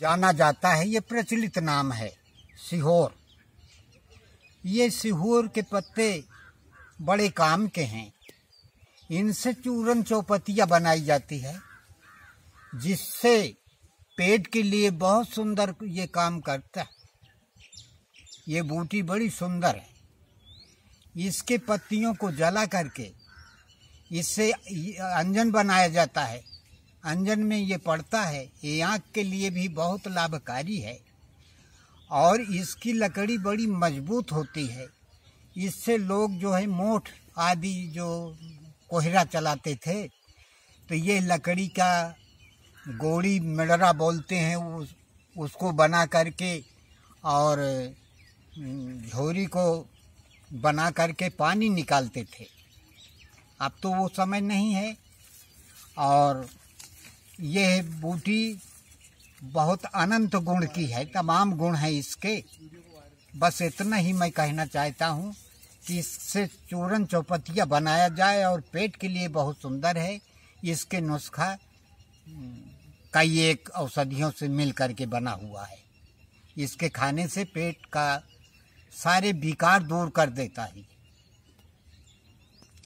जाना जाता है, ये प्रचलित नाम है सीहोर। ये सीहोर के पत्ते बड़े काम के हैं। इनसे चूरन चौपतिया बनाई जाती है, जिससे पेट के लिए बहुत सुंदर ये काम करता है। ये बूटी बड़ी सुंदर है। इसके पत्तियों को जला करके इससे अंजन बनाया जाता है। अंजन में ये पड़ता है। ये आँख के लिए भी बहुत लाभकारी है और इसकी लकड़ी बड़ी मजबूत होती है। इससे लोग जो है मोठ आदि जो कोहरा चलाते थे तो ये लकड़ी का गोड़ी मिडरा बोलते हैं, उसको बना करके और झोरी को बना करके पानी निकालते थे। अब तो वो समय नहीं है। और यह बूटी बहुत अनंत गुण की है, तमाम गुण हैं इसके। बस इतना ही मैं कहना चाहता हूँ कि इससे चूरन चौपतिया बनाया जाए और पेट के लिए बहुत सुंदर है। इसके नुस्खा कई एक औषधियों से मिल करके बना हुआ है। इसके खाने से पेट का सारे विकार दूर कर देता है।